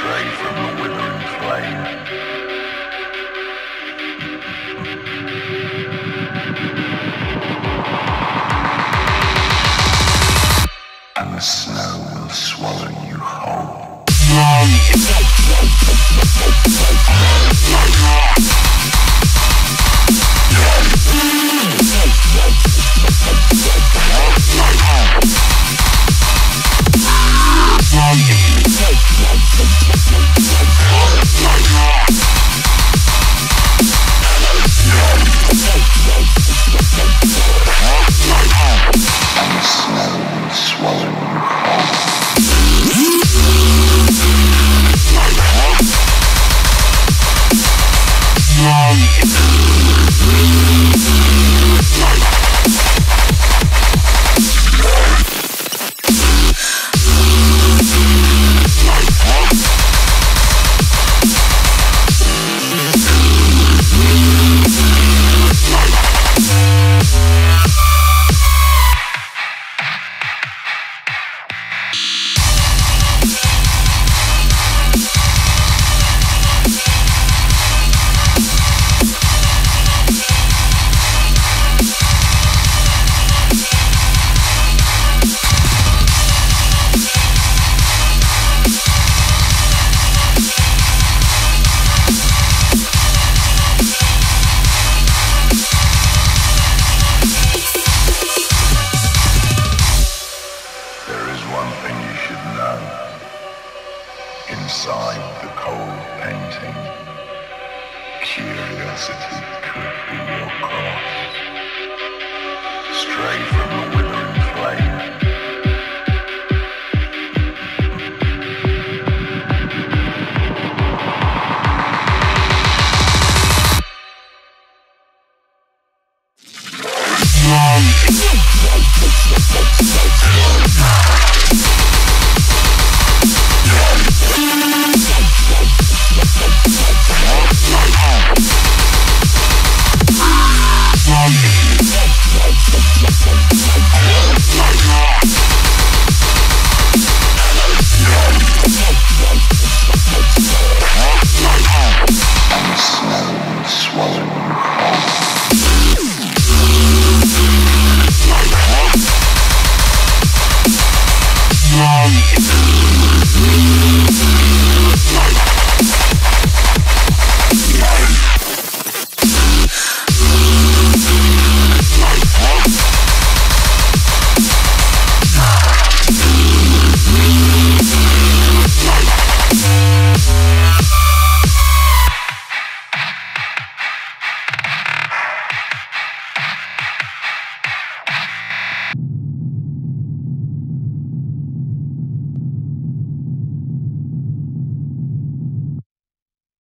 stray from the withering flame. And the snow will swallow you whole. Inside the cold painting, curiosity could be your cross. Stray from the withering flame.